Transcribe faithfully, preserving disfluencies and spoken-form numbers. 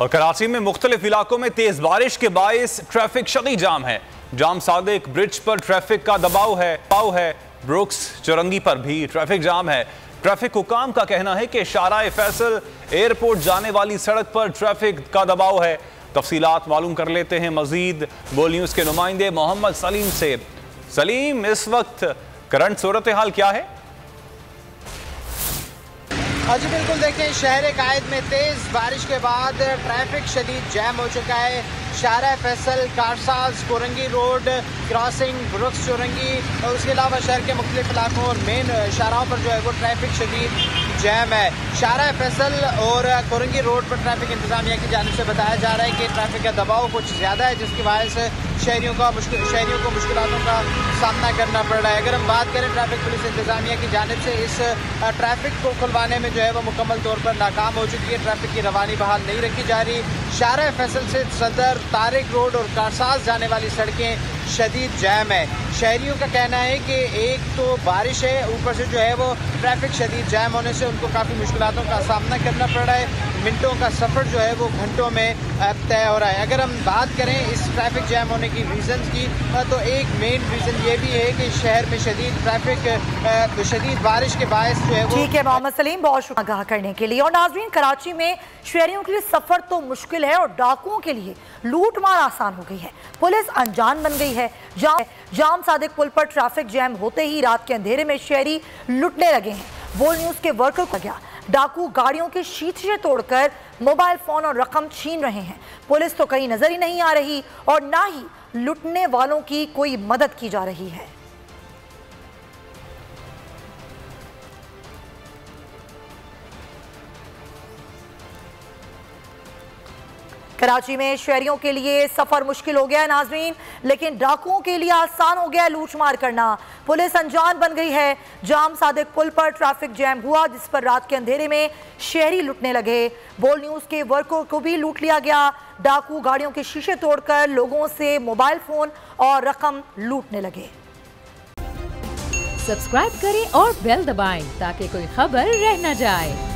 और कराची में मुख्तलिफ इलाकों में तेज बारिश के बायस ट्रैफिक शदीद जाम है। जाम सादिक ब्रिज पर ट्रैफिक का दबाव है पाव है ब्रुक्स चौरंगी पर भी ट्रैफिक जाम है। ट्रैफिक हुकाम का कहना है कि शाराए फैसल एयरपोर्ट जाने वाली सड़क पर ट्रैफिक का दबाव है। तफसीलात मालूम कर लेते हैं मजीद बोल न्यूज़ के नुमाइंदे मोहम्मद सलीम से। सलीम, इस वक्त करंट सूरत हाल क्या है? जी बिल्कुल, देखें शहर कायद में तेज़ बारिश के बाद ट्रैफिक शदीद जैम हो चुका है। Shahrae Faisal, Karsaz, Korangi road crossing, Brooks Chowrangi और उसके अलावा शहर के मुख्तलिफ इलाकों और मेन शाहराहों पर जो है वो ट्रैफिक शदीद जैम है। शाराए फैसल और कोरंगी रोड पर ट्रैफिक इंतजामिया की जानिब से बताया जा रहा है कि ट्रैफिक का दबाव कुछ ज़्यादा है, जिसकी वजह से शहरियों का मुश्किल शहरियों को मुश्किलों का सामना करना पड़ रहा है। अगर हम बात करें ट्रैफिक पुलिस इंतजामिया की जानिब से, इस ट्रैफिक को खुलवाने में जो है वो मुकम्मल तौर पर नाकाम हो चुकी है। ट्रैफिक की रवानी बहाल नहीं रखी जा रही। शाराए फैसल से सदर, तारिक रोड और कारसाज जाने वाली सड़कें शदीद जैम है। शहरियों का कहना है कि एक तो बारिश है, ऊपर से जो है वो ट्रैफिक शदीद जैम होने से उनको काफ़ी मुश्किलों का सामना करना पड़ रहा है। मिनटों का सफ़र जो है वो घंटों में तय हो रहा है। अगर हम बात करें इस ट्रैफिक जैम होने की रीज़न्स की, तो एक मेन रीज़न ये भी है कि शहर में शदीद ट्रैफिक शदीद बारिश के बायस जो है वो। ठीक है मोहम्मद सलीम, बहुत शुक्रिया आगाह करने के लिए। और नाज़रीन, कराची में शहरियों के लिए सफ़र तो मुश्किल है और डाकुओं के लिए लूट मार आसान हो गई है। पुलिस अनजान बन गई है। जाम जाम सादिक पुल पर ट्रैफिक जैम होते ही रात के अंधेरे में शहरी लुटने लगे हैं। बोल न्यूज़ के वर्कर को गया डाकू गाड़ियों के शीशे तोड़कर मोबाइल फ़ोन और रकम छीन रहे हैं। पुलिस तो कहीं नज़र ही नहीं आ रही और ना ही लुटने वालों की कोई मदद की जा रही है। कराची में शहरियों के लिए सफ़र मुश्किल हो गया है नाजरीन, लेकिन डाकुओं के लिए आसान हो गया है लूटमार करना। पुलिस अनजान बन गई है। जाम सादिक पुल पर ट्रैफिक जैम हुआ, जिस पर रात के अंधेरे में शहरी लुटने लगे। बोल न्यूज़ के वर्करों को भी लूट लिया गया। डाकू गाड़ियों के शीशे तोड़कर लोगों से मोबाइल फ़ोन और रकम लूटने लगे। सब्सक्राइब करें और बेल दबाएं ताकि कोई खबर रह न जाए।